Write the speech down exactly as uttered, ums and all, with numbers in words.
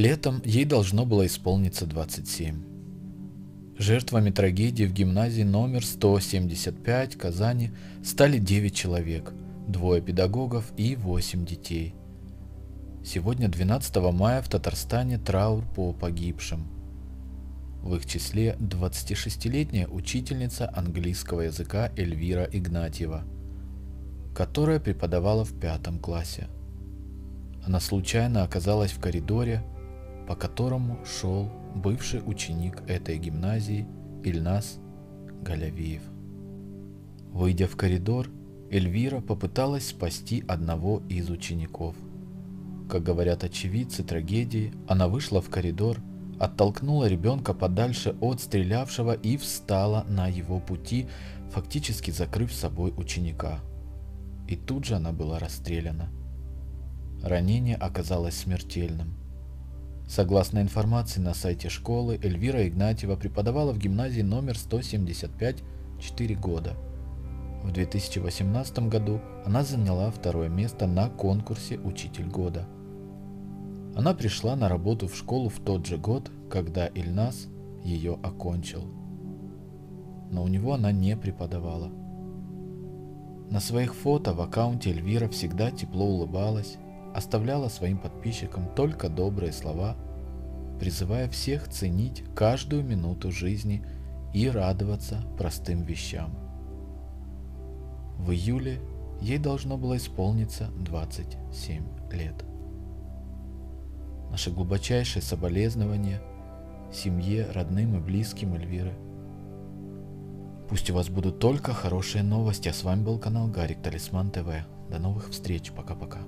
Летом ей должно было исполниться двадцать семь. Жертвами трагедии в гимназии номер сто семьдесят пять Казани стали девять человек, двое педагогов и восемь детей. Сегодня, двенадцатого мая, в Татарстане траур по погибшим. В их числе двадцатишестилетняя учительница английского языка Эльвира Игнатьева, которая преподавала в пятом классе. Она случайно оказалась в коридоре, по которому шел бывший ученик этой гимназии Ильнас Галявиев. Выйдя в коридор, Эльвира попыталась спасти одного из учеников. Как говорят очевидцы трагедии, она вышла в коридор, оттолкнула ребенка подальше от стрелявшего и встала на его пути, фактически закрыв собой ученика. И тут же она была расстреляна. Ранение оказалось смертельным. Согласно информации на сайте школы, Эльвира Игнатьева преподавала в гимназии номер сто семьдесят пять четыре года. В две тысячи восемнадцатом году она заняла второе место на конкурсе «Учитель года». Она пришла на работу в школу в тот же год, когда Ильнас ее окончил. Но у него она не преподавала. На своих фото в аккаунте Эльвира всегда тепло улыбалась, оставляла своим подписчикам только добрые слова, призывая всех ценить каждую минуту жизни и радоваться простым вещам. В июле ей должно было исполниться двадцать семь лет. Наше глубочайшее соболезнование семье, родным и близким Эльвиры. Пусть у вас будут только хорошие новости, а с вами был канал Гарик Талисман ТВ. До новых встреч, пока-пока.